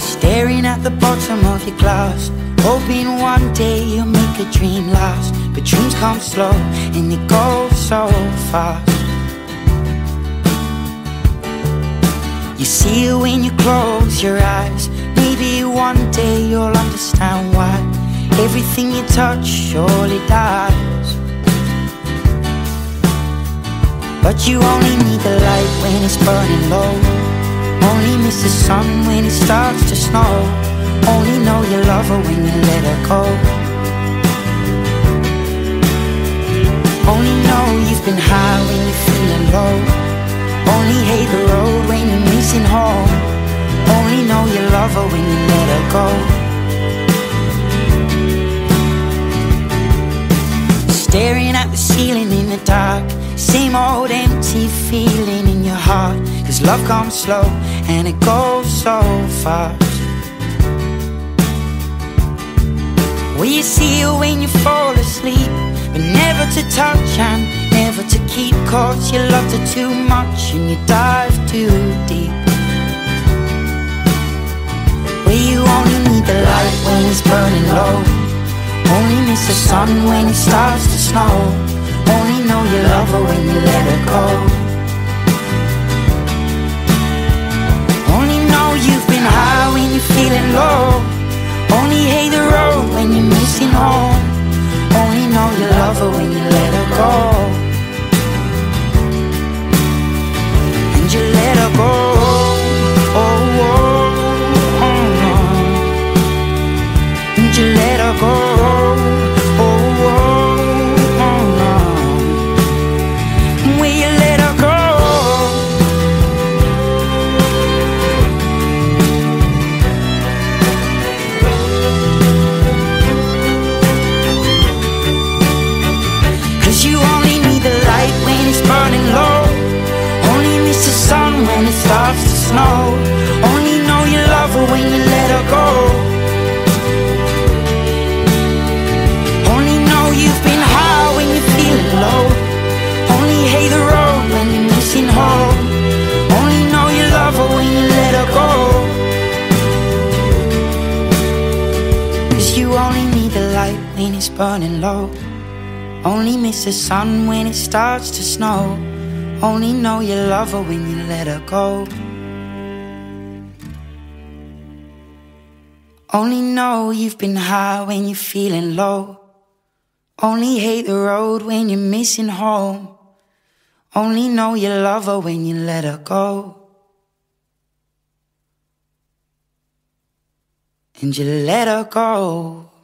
Staring at the bottom of your glass, hoping one day you'll make a dream last. But dreams come slow and they go so fast. You see it when you close your eyes. Maybe one day you'll understand why everything you touch surely dies. But you only need the light when it's burning low. Only miss the sun when it starts to snow. Only know you love her when you let her go. Only know you've been high when you're feeling low. Only hate the road when you're missing home. Only know you love her when you let her go. Staring at the ceiling in the dark, same old empty feeling in your heart. 'Cause love comes slow and it goes so fast. Will you see her when you fall asleep, but never to touch and never to keep. 'Cause you loved her too much and you dive too deep. Well, you only need the light when it's burning low. Only miss the sun when it starts to snow. Only know you love her when you let her go. Only know you've been high when you're feeling low. Only hate the road when you're missing home. Only know you love her when you let her go. And you let her go. Oh, oh, oh. And you let her go. Oh, oh, oh. And will you let her go? When it starts to snow, only know you love her when you let her go. Only know you've been high when you're feeling low. Only hate the road when you're missing home. Only know you love her when you let her go. 'Cause you only need the light when it's burning low. Only miss the sun when it starts to snow. Only know you love her when you let her go. Only know you've been high when you're feeling low. Only hate the road when you're missing home. Only know you love her when you let her go. And you let her go.